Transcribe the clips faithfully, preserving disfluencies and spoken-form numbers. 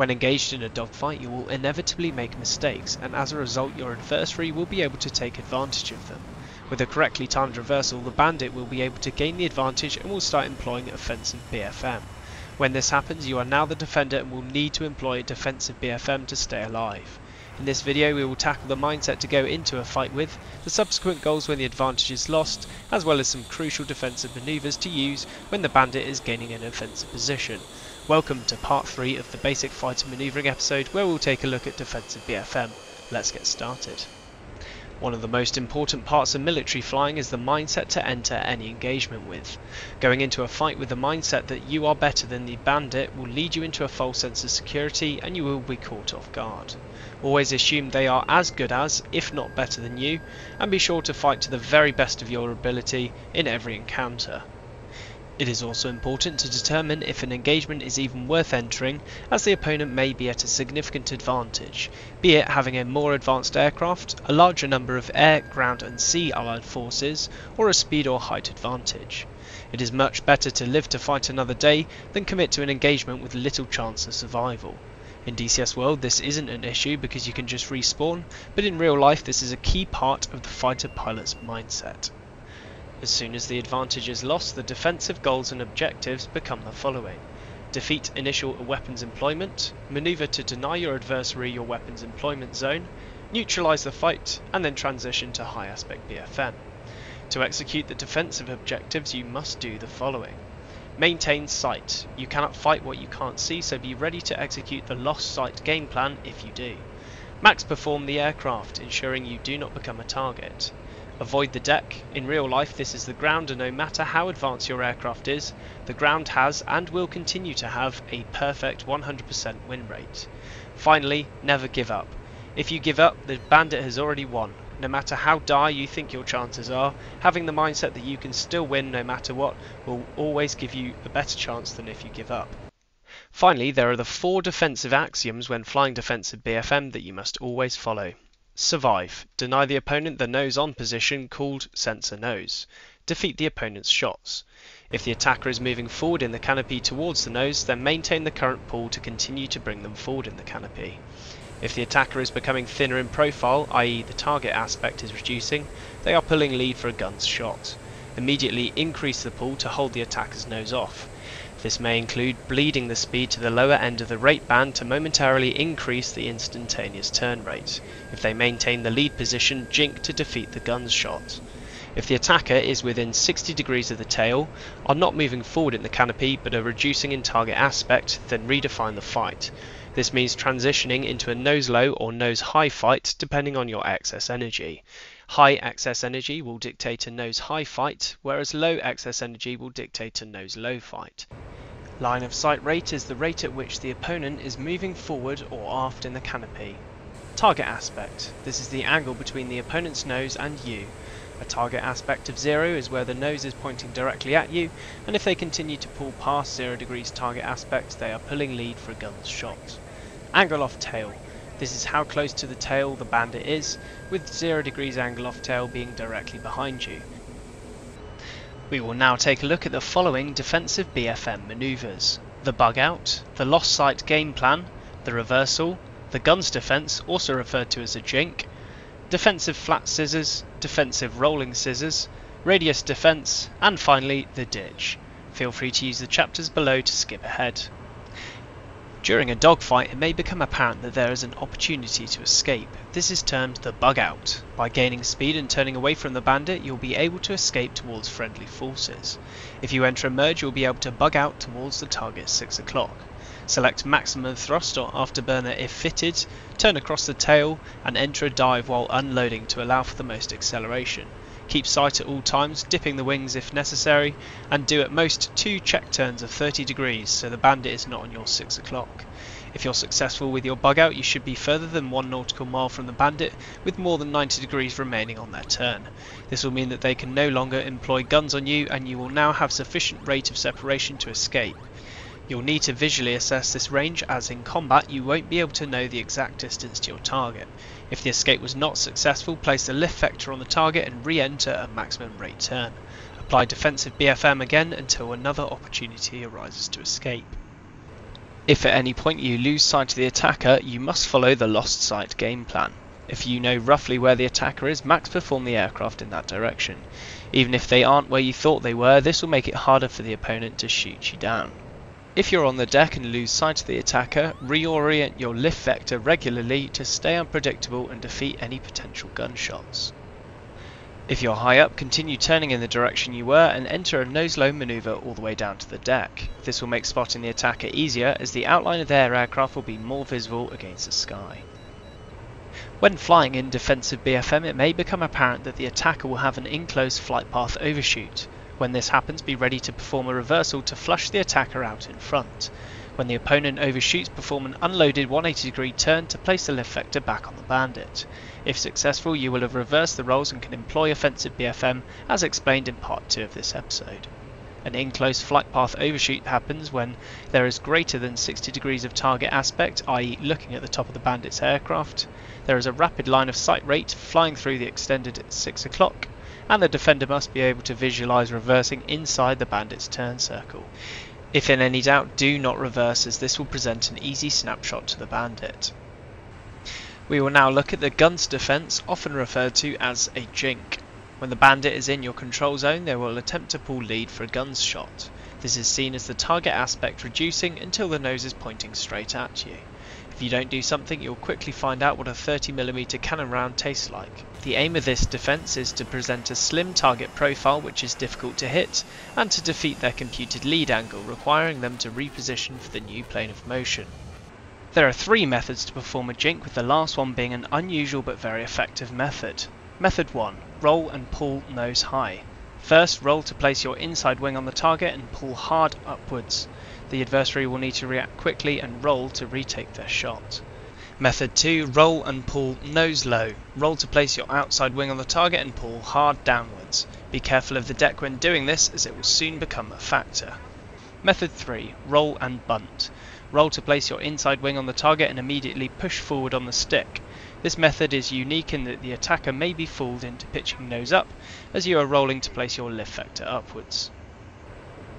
When engaged in a dogfight, you will inevitably make mistakes, and as a result your adversary will be able to take advantage of them. With a correctly timed reversal, the bandit will be able to gain the advantage and will start employing offensive B F M. When this happens, you are now the defender and will need to employ a defensive B F M to stay alive. In this video we will tackle the mindset to go into a fight with, the subsequent goals when the advantage is lost, as well as some crucial defensive manoeuvres to use when the bandit is gaining an offensive position. Welcome to part three of the basic fighter manoeuvring episode, where we'll take a look at defensive B F M. Let's get started. One of the most important parts of military flying is the mindset to enter any engagement with. Going into a fight with the mindset that you are better than the bandit will lead you into a false sense of security, and you will be caught off guard. Always assume they are as good as, if not better than you, and be sure to fight to the very best of your ability in every encounter. It is also important to determine if an engagement is even worth entering, as the opponent may be at a significant advantage, be it having a more advanced aircraft, a larger number of air, ground and sea allied forces, or a speed or height advantage. It is much better to live to fight another day than commit to an engagement with little chance of survival. In D C S World this isn't an issue because you can just respawn, but in real life this is a key part of the fighter pilot's mindset. As soon as the advantage is lost, the defensive goals and objectives become the following. Defeat initial weapons employment, maneuver to deny your adversary your weapons employment zone, neutralize the fight, and then transition to high aspect B F M. To execute the defensive objectives, you must do the following. Maintain sight. You cannot fight what you can't see, so be ready to execute the lost sight game plan if you do. Max perform the aircraft, ensuring you do not become a target. Avoid the deck. In real life this is the ground, and no matter how advanced your aircraft is, the ground has and will continue to have a perfect one hundred percent win rate. Finally, never give up. If you give up, the bandit has already won. No matter how dire you think your chances are, having the mindset that you can still win no matter what will always give you a better chance than if you give up. Finally, there are the four defensive axioms when flying defensive B F M that you must always follow. Survive. Deny the opponent the nose-on position called sensor nose. Defeat the opponent's shots. If the attacker is moving forward in the canopy towards the nose, then maintain the current pull to continue to bring them forward in the canopy. If the attacker is becoming thinner in profile, that is the target aspect is reducing, they are pulling lead for a gun's shot. Immediately increase the pull to hold the attacker's nose off. This may include bleeding the speed to the lower end of the rate band to momentarily increase the instantaneous turn rate. If they maintain the lead position, jink to defeat the gun's shot. If the attacker is within sixty degrees of the tail, are not moving forward in the canopy but are reducing in target aspect, then redefine the fight. This means transitioning into a nose-low or nose-high fight depending on your excess energy. High excess energy will dictate a nose-high fight, whereas low excess energy will dictate a nose-low fight. Line of sight rate is the rate at which the opponent is moving forward or aft in the canopy. Target aspect. This is the angle between the opponent's nose and you. A target aspect of zero is where the nose is pointing directly at you, and if they continue to pull past zero degrees target aspect, they are pulling lead for a gun's shot. Angle off tail. This is how close to the tail the bandit is, with zero degrees angle off tail being directly behind you. We will now take a look at the following defensive B F M manoeuvres. The bug out, the lost sight game plan, the reversal, the gun's defence, also referred to as a jink, defensive flat scissors, defensive rolling scissors, radius defence, and finally the ditch. Feel free to use the chapters below to skip ahead. During a dogfight, it may become apparent that there is an opportunity to escape. This is termed the bug out. By gaining speed and turning away from the bandit, you'll be able to escape towards friendly forces. If you enter a merge, you'll be able to bug out towards the target at six o'clock. Select maximum thrust or afterburner if fitted, turn across the tail, and enter a dive while unloading to allow for the most acceleration. Keep sight at all times, dipping the wings if necessary, and do at most two check turns of thirty degrees so the bandit is not on your six o'clock. If you're successful with your bug out, you should be further than one nautical mile from the bandit with more than ninety degrees remaining on their turn. This will mean that they can no longer employ guns on you, and you will now have sufficient rate of separation to escape. You'll need to visually assess this range, as in combat you won't be able to know the exact distance to your target. If the escape was not successful, place the lift vector on the target and re-enter at maximum rate turn. Apply defensive B F M again until another opportunity arises to escape. If at any point you lose sight of the attacker, you must follow the lost sight game plan. If you know roughly where the attacker is, max perform the aircraft in that direction. Even if they aren't where you thought they were, this will make it harder for the opponent to shoot you down. If you're on the deck and lose sight of the attacker, reorient your lift vector regularly to stay unpredictable and defeat any potential gunshots. If you're high up, continue turning in the direction you were and enter a nose-low manoeuvre all the way down to the deck. This will make spotting the attacker easier as the outline of their aircraft will be more visible against the sky. When flying in defensive B F M, it may become apparent that the attacker will have an enclosed flight path overshoot. When this happens, be ready to perform a reversal to flush the attacker out in front. When the opponent overshoots, perform an unloaded one hundred eighty degree turn to place the lift vector back on the bandit. If successful, you will have reversed the roles and can employ offensive B F M as explained in part two of this episode. An enclosed flight path overshoot happens when there is greater than sixty degrees of target aspect, that is looking at the top of the bandit's aircraft, there is a rapid line of sight rate flying through the extended at six o'clock, and the defender must be able to visualise reversing inside the bandit's turn circle. If in any doubt, do not reverse as this will present an easy snapshot to the bandit. We will now look at the gun's defence, often referred to as a jink. When the bandit is in your control zone, they will attempt to pull lead for a gun's shot. This is seen as the target aspect reducing until the nose is pointing straight at you. If you don't do something, you'll quickly find out what a thirty millimeter cannon round tastes like. The aim of this defence is to present a slim target profile which is difficult to hit, and to defeat their computed lead angle, requiring them to reposition for the new plane of motion. There are three methods to perform a jink, with the last one being an unusual but very effective method. Method one. Roll and pull nose high. First, roll to place your inside wing on the target and pull hard upwards. The adversary will need to react quickly and roll to retake their shot. Method two. Roll and pull nose low. Roll to place your outside wing on the target and pull hard downwards. Be careful of the deck when doing this as it will soon become a factor. Method three. Roll and bunt. Roll to place your inside wing on the target and immediately push forward on the stick. This method is unique in that the attacker may be fooled into pitching nose up as you are rolling to place your lift vector upwards.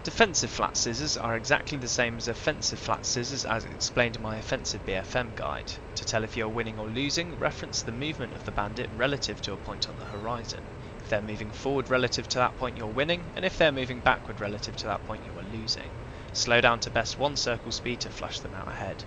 Defensive flat scissors are exactly the same as offensive flat scissors as explained in my offensive B F M guide. To tell if you are winning or losing, reference the movement of the bandit relative to a point on the horizon. If they're moving forward relative to that point, you're winning, and if they're moving backward relative to that point, you are losing. Slow down to best one circle speed to flush them out ahead.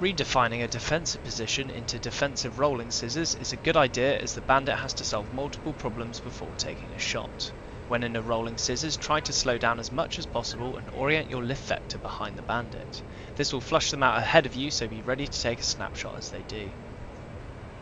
Redefining a defensive position into defensive rolling scissors is a good idea as the bandit has to solve multiple problems before taking a shot. When in a rolling scissors, try to slow down as much as possible and orient your lift vector behind the bandit. This will flush them out ahead of you, so be ready to take a snapshot as they do.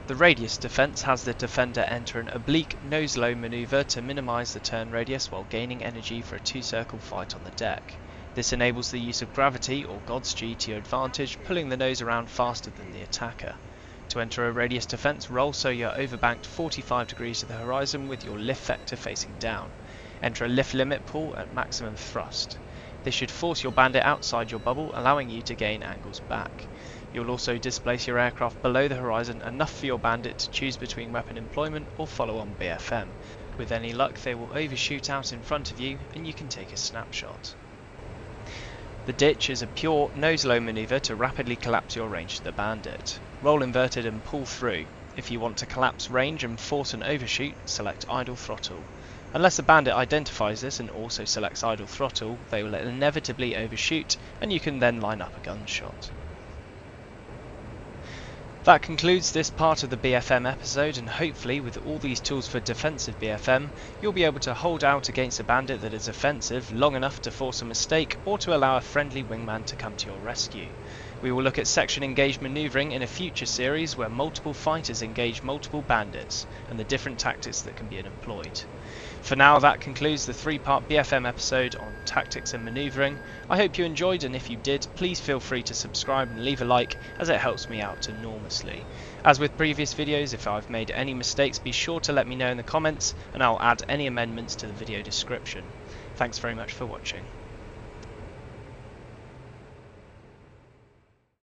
The radius defense has the defender enter an oblique nose-low maneuver to minimize the turn radius while gaining energy for a two-circle fight on the deck. This enables the use of gravity, or God's G, to your advantage, pulling the nose around faster than the attacker. To enter a radius defence, roll so you're overbanked forty-five degrees to the horizon with your lift vector facing down. Enter a lift limit pull at maximum thrust. This should force your bandit outside your bubble, allowing you to gain angles back. You'll also displace your aircraft below the horizon enough for your bandit to choose between weapon employment or follow on B F M. With any luck, they will overshoot out in front of you and you can take a snapshot. The ditch is a pure nose-low manoeuvre to rapidly collapse your range to the bandit. Roll inverted and pull through. If you want to collapse range and force an overshoot, select idle throttle. Unless the bandit identifies this and also selects idle throttle, they will inevitably overshoot and you can then line up a gunshot. That concludes this part of the B F M episode, and hopefully with all these tools for defensive B F M, you'll be able to hold out against a bandit that is offensive long enough to force a mistake or to allow a friendly wingman to come to your rescue. We will look at section engaged manoeuvring in a future series where multiple fighters engage multiple bandits and the different tactics that can be employed. For now, that concludes the three-part B F M episode on tactics and manoeuvring. I hope you enjoyed, and if you did, please feel free to subscribe and leave a like as it helps me out enormously. As with previous videos, if I've made any mistakes, be sure to let me know in the comments and I'll add any amendments to the video description. Thanks very much for watching.